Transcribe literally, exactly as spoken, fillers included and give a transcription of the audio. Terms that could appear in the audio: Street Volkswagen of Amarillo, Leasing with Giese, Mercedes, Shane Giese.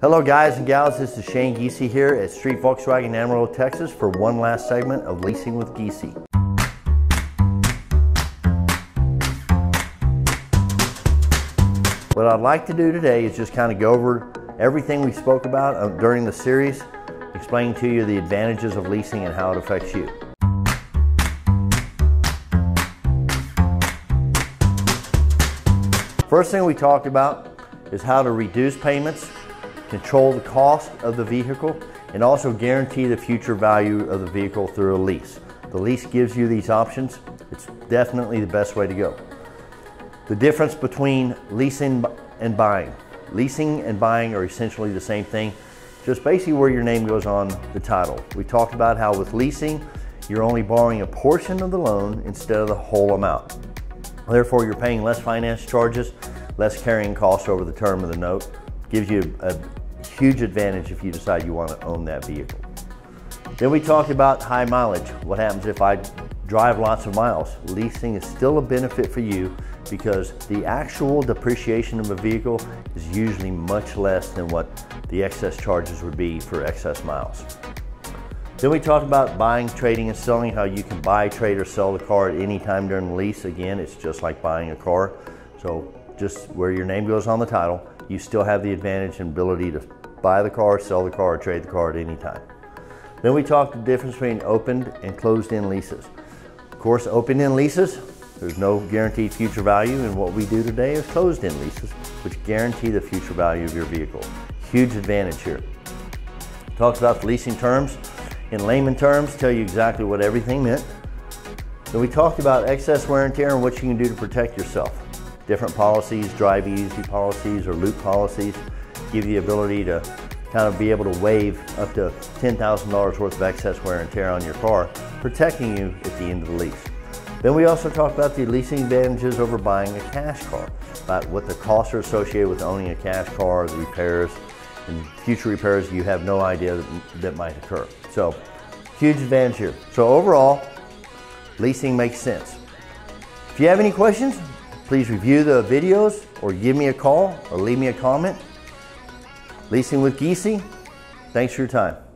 Hello guys and gals, this is Shane Giese here at Street Volkswagen in Amarillo, Texas for one last segment of Leasing with Giese. What I'd like to do today is just kind of go over everything we spoke about during the series, explain to you the advantages of leasing and how it affects you. First thing we talked about is how to reduce payments, control the cost of the vehicle, and also guarantee the future value of the vehicle through a lease. The lease gives you these options. It's definitely the best way to go. The difference between leasing and buying. Leasing and buying are essentially the same thing, just basically where your name goes on the title. We talked about how with leasing, you're only borrowing a portion of the loan instead of the whole amount. Therefore, you're paying less finance charges, less carrying costs over the term of the note. Gives you a huge advantage if you decide you want to own that vehicle. Then we talked about high mileage. What happens if I drive lots of miles? Leasing is still a benefit for you because the actual depreciation of a vehicle is usually much less than what the excess charges would be for excess miles. Then we talked about buying, trading, and selling, how you can buy, trade, or sell the car at any time during the lease. Again, it's just like buying a car. So just where your name goes on the title, you still have the advantage and ability to buy the car, sell the car, or trade the car at any time. Then we talked the difference between opened and closed-end leases. Of course, opened-end leases, there's no guaranteed future value, and what we do today is closed-end leases, which guarantee the future value of your vehicle. Huge advantage here. Talked about the leasing terms. In layman terms, tell you exactly what everything meant. Then we talked about excess wear and tear and what you can do to protect yourself. Different policies, drive easy policies or loop policies, give you the ability to kind of be able to waive up to ten thousand dollars worth of excess wear and tear on your car, protecting you at the end of the lease. Then we also talked about the leasing advantages over buying a cash car, about what the costs are associated with owning a cash car, the repairs, and future repairs you have no idea that, that might occur. So, huge advantage here. So overall, leasing makes sense. If you have any questions, please review the videos or give me a call or leave me a comment. Leasing with Giese, thanks for your time.